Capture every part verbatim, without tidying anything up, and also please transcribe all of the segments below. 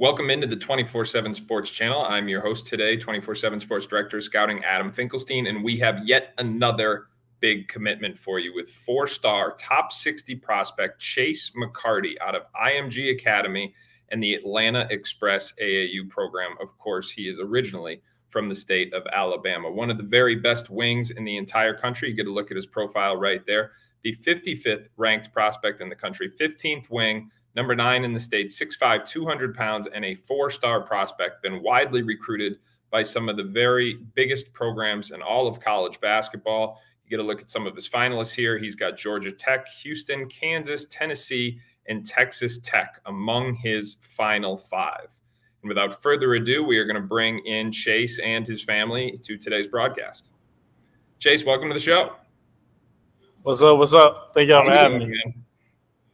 Welcome into the twenty-four seven Sports Channel. I'm your host today, twenty-four seven Sports Director of Scouting, Adam Finkelstein, and we have yet another big commitment for you with four-star top sixty prospect Chase McCarty out of I M G Academy and the Atlanta Express A A U program. Of course, he is originally from the state of Alabama. One of the very best wings in the entire country. You get a look at his profile right there. The fifty-fifth ranked prospect in the country, fifteenth wing, number nine in the state, six five, two hundred pounds, and a four-star prospect. Been widely recruited by some of the very biggest programs in all of college basketball. You get a look at some of his finalists here. He's got Georgia Tech, Houston, Kansas, Tennessee, and Texas Tech among his final five. And without further ado, we are going to bring in Chase and his family to today's broadcast. Chase, welcome to the show. What's up? What's up? Thank y'all for having me.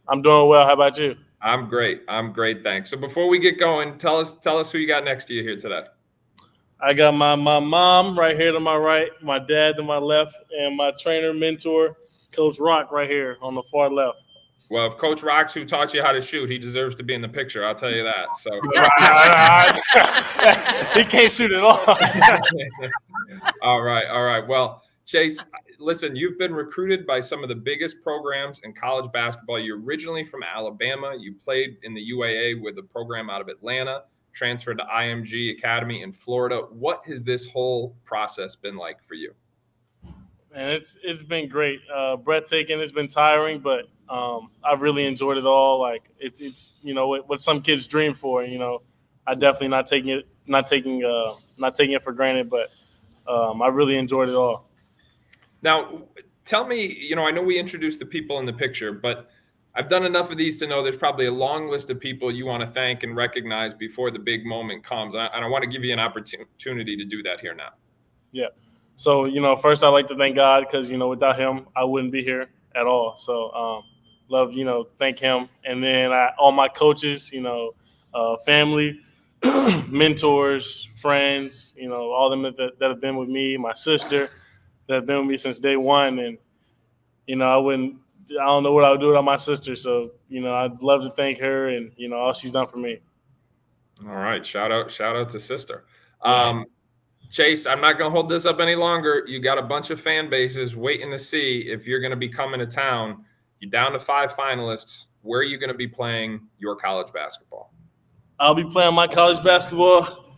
I'm doing well. How about you? I'm great. I'm great. Thanks. So before we get going, tell us tell us who you got next to you here today. I got my, my mom right here to my right, my dad to my left, and my trainer, mentor, Coach Rock right here on the far left. Well, if Coach Rock's who taught you how to shoot, he deserves to be in the picture. I'll tell you that. So he can't shoot at all. All right. All right. Well, Chase, listen, you've been recruited by some of the biggest programs in college basketball. You're originally from Alabama. You played in the U A A with a program out of Atlanta, transferred to I M G Academy in Florida. What has this whole process been like for you? Man, it's it's been great, uh, breathtaking. It's been tiring, but um, I really enjoyed it all. Like it's it's you know what, what some kids dream for. You know, I definitely not taking it not taking uh, not taking it for granted, but um, I really enjoyed it all. Now, tell me, you know, I know we introduced the people in the picture, but I've done enough of these to know there's probably a long list of people you want to thank and recognize before the big moment comes. And I, and I want to give you an opportunity to do that here now. Yeah. So, you know, first I'd like to thank God because, you know, without him, I wouldn't be here at all. So um, love, you know, thank him. And then I, all my coaches, you know, uh, family, mentors, friends, you know, all them that, that have been with me, my sister, that have been with me since day one. And, you know, I wouldn't, I don't know what I would do without my sister. So, you know, I'd love to thank her and, you know, all she's done for me. All right. Shout out, shout out to sister. Um, Chase, I'm not going to hold this up any longer. You got a bunch of fan bases waiting to see if you're going to be coming to town. You're down to five finalists. Where are you going to be playing your college basketball? I'll be playing my college basketball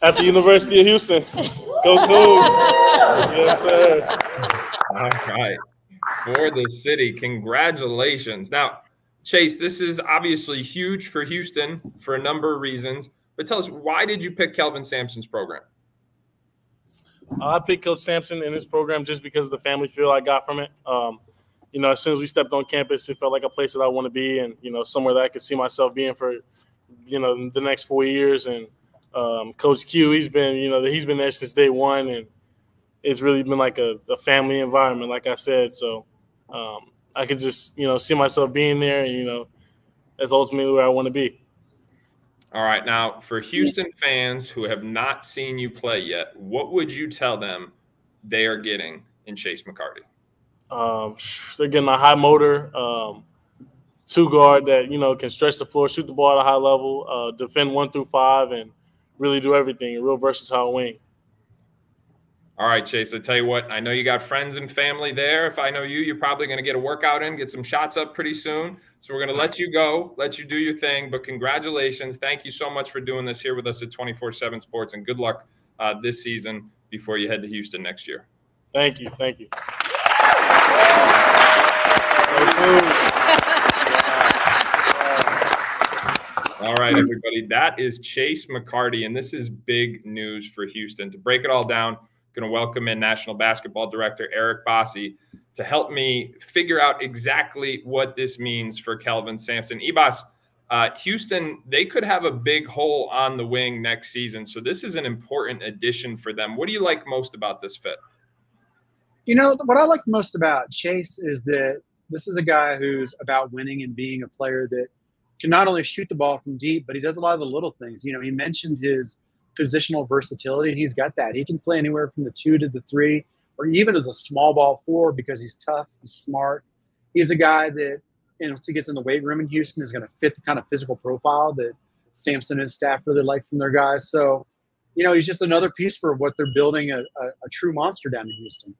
at the University of Houston. Go Cougs. Yes, sir. All right. For the city, congratulations. Now, Chase, this is obviously huge for Houston for a number of reasons, but tell us, why did you pick Kelvin Sampson's program? I picked Coach Sampson in his program just because of the family feel I got from it. Um, you know, as soon as we stepped on campus, it felt like a place that I want to be and, you know, somewhere that I could see myself being for, you know, the next four years. And um, Coach Q, he's been, you know, he's been there since day one, and it's really been like a, a family environment, like I said. So um, I could just, you know, see myself being there, and, you know, that's ultimately where I want to be. All right. Now, for Houston fans who have not seen you play yet, what would you tell them they are getting in Chase McCarty? Um, they're getting a high motor, um, two guard that, you know, can stretch the floor, shoot the ball at a high level, uh, defend one through five, and really do everything, a real versatile wing. All right, Chase, I tell you what, I know you got friends and family there. If I know you, you're probably going to get a workout in, get some shots up pretty soon. So we're going to let you go, let you do your thing. But congratulations. Thank you so much for doing this here with us at twenty-four seven Sports. And good luck uh, this season before you head to Houston next year. Thank you. Thank you. All right, everybody. That is Chase McCarty. And this is big news for Houston. To break it all down, going to welcome in National Basketball Director Eric Bossie to help me figure out exactly what this means for Kelvin Sampson. Ebas, uh, Houston, they could have a big hole on the wing next season, so this is an important addition for them. What do you like most about this fit? You know, what I like most about Chase is that this is a guy who's about winning and being a player that can not only shoot the ball from deep, but he does a lot of the little things. You know, he mentioned his positional versatility. He's got that. He can play anywhere from the two to the three, or even as a small ball four because he's tough, he's smart. He's a guy that, you know, once he gets in the weight room in Houston, is going to fit the kind of physical profile that Sampson and his staff really like from their guys. So, you know, he's just another piece for what they're building, a, a, a true monster down in Houston.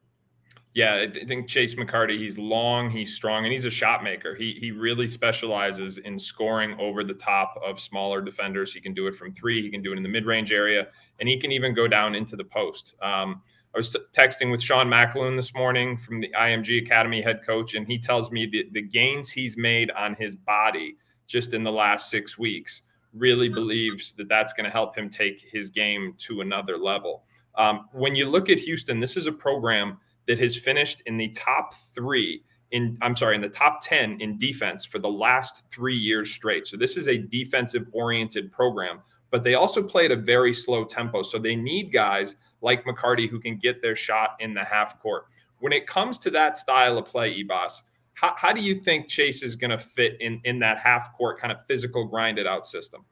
Yeah, I think Chase McCarty, he's long, he's strong, and he's a shot maker. He he really specializes in scoring over the top of smaller defenders. He can do it from three. He can do it in the mid-range area, and he can even go down into the post. Um, I was t- texting with Sean McAloon this morning from the I M G Academy head coach, and he tells me the, the gains he's made on his body just in the last six weeks really believes that that's going to help him take his game to another level. Um, when you look at Houston, this is a program that has finished in the top three in, I'm sorry, in the top ten in defense for the last three years straight. So this is a defensive oriented program, but they also play at a very slow tempo. So they need guys like McCarty who can get their shot in the half court. When it comes to that style of play, Ebas, how, how do you think Chase is going to fit in, in that half court kind of physical grinded out system?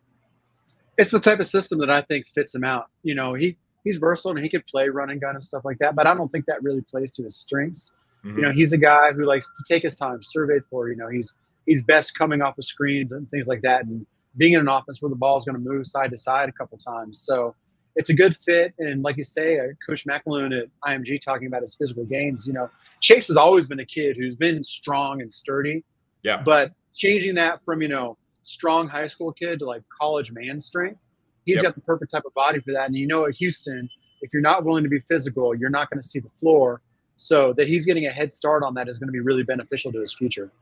It's the type of system that I think fits him out. You know, he, He's versatile and he could play run and gun and stuff like that, but I don't think that really plays to his strengths. Mm-hmm. You know, he's a guy who likes to take his time, survey for, you know, he's he's best coming off of screens and things like that, and being in an offense where the ball is going to move side to side a couple times. So it's a good fit. And like you say, uh, Coach McAloon at I M G talking about his physical gains, you know, Chase has always been a kid who's been strong and sturdy. Yeah. But changing that from, you know, strong high school kid to like college man strength, He's yep. got the perfect type of body for that. And you know, at Houston, if you're not willing to be physical, you're not going to see the floor. So that he's getting a head start on that is going to be really beneficial to his future.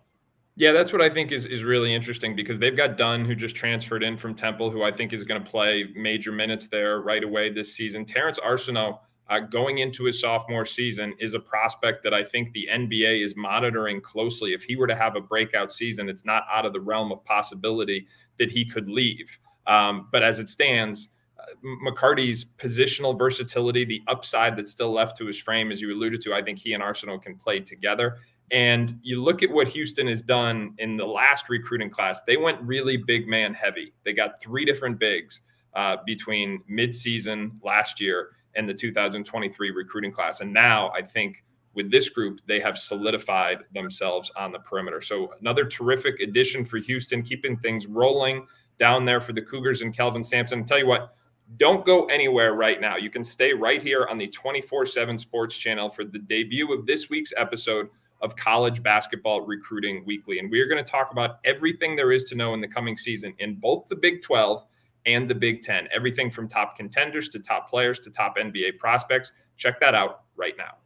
Yeah, that's what I think is, is really interesting, because they've got Dunn, who just transferred in from Temple, who I think is going to play major minutes there right away this season. Terrence Arsenault, uh, going into his sophomore season, is a prospect that I think the N B A is monitoring closely. If he were to have a breakout season, it's not out of the realm of possibility that he could leave. Um, but as it stands, uh, McCarty's positional versatility, the upside that's still left to his frame, as you alluded to, I think he and Arsenault can play together. And you look at what Houston has done in the last recruiting class. They went really big man heavy. They got three different bigs uh, between midseason last year and the two thousand twenty-three recruiting class. And now I think with this group, they have solidified themselves on the perimeter. So another terrific addition for Houston, keeping things rolling down there for the Cougars and Kelvin Sampson. I'll tell you what, don't go anywhere right now. You can stay right here on the twenty-four seven Sports Channel for the debut of this week's episode of College Basketball Recruiting Weekly. And we are going to talk about everything there is to know in the coming season in both the Big twelve and the Big ten. Everything from top contenders to top players to top N B A prospects. Check that out right now.